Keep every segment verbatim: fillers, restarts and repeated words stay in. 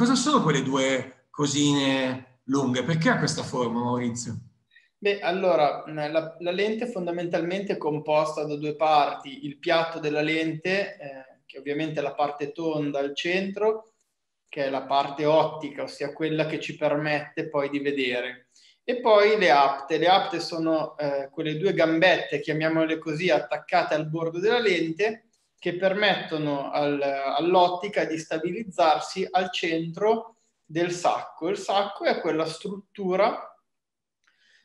cosa sono quelle due cosine lunghe? Perché ha questa forma, Maurizio? Beh, allora, la, la lente fondamentalmente è composta da due parti, il piatto della lente, eh, che ovviamente è la parte tonda al centro, che è la parte ottica, ossia quella che ci permette poi di vedere. E poi le apte. Le apte sono eh, quelle due gambette, chiamiamole così, attaccate al bordo della lente, che permettono al, all'ottica di stabilizzarsi al centro del sacco. Il sacco è quella struttura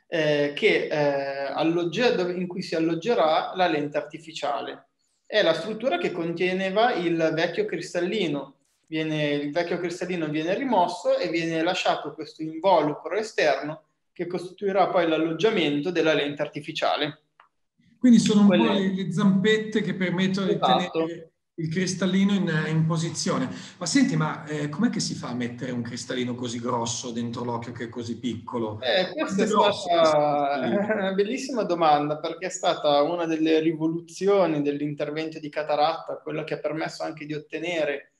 eh, che, eh, alloggia, dove, in cui si alloggerà la lente artificiale. È la struttura che conteneva il vecchio cristallino. Viene, il vecchio cristallino viene rimosso e viene lasciato questo involucro esterno che costituirà poi l'alloggiamento della lente artificiale. Quindi sono un Quelle... po' le, le zampette che permettono esatto. di tenere il cristallino in, in posizione. Ma senti, ma eh, com'è che si fa a mettere un cristallino così grosso dentro l'occhio che è così piccolo? Eh, questa è, è stata una bellissima domanda, perché è stata una delle rivoluzioni dell'intervento di cataratta, quella che ha permesso anche di ottenere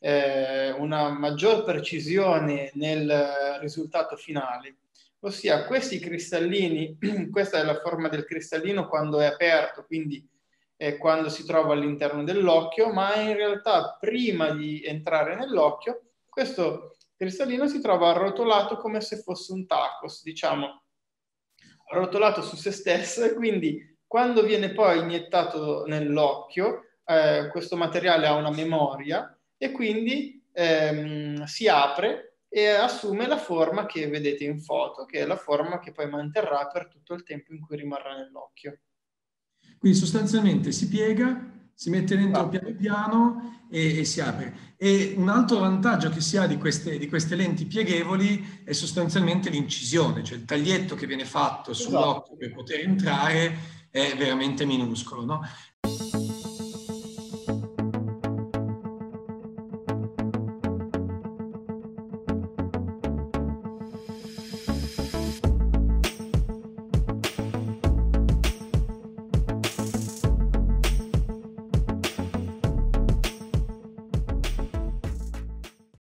eh, una maggior precisione nel risultato finale. Ossia, questi cristallini, questa è la forma del cristallino quando è aperto, quindi è quando si trova all'interno dell'occhio, ma in realtà prima di entrare nell'occhio, questo cristallino si trova arrotolato come se fosse un tacos, diciamo, arrotolato su se stesso, e quindi quando viene poi iniettato nell'occhio, eh, questo materiale ha una memoria e quindi ehm, si apre e assume la forma che vedete in foto, che è la forma che poi manterrà per tutto il tempo in cui rimarrà nell'occhio. Quindi sostanzialmente si piega, si mette dentro piano piano e, e si apre. E un altro vantaggio che si ha di queste, di queste lenti pieghevoli è sostanzialmente l'incisione, cioè il taglietto che viene fatto sull'occhio per poter entrare è veramente minuscolo, no?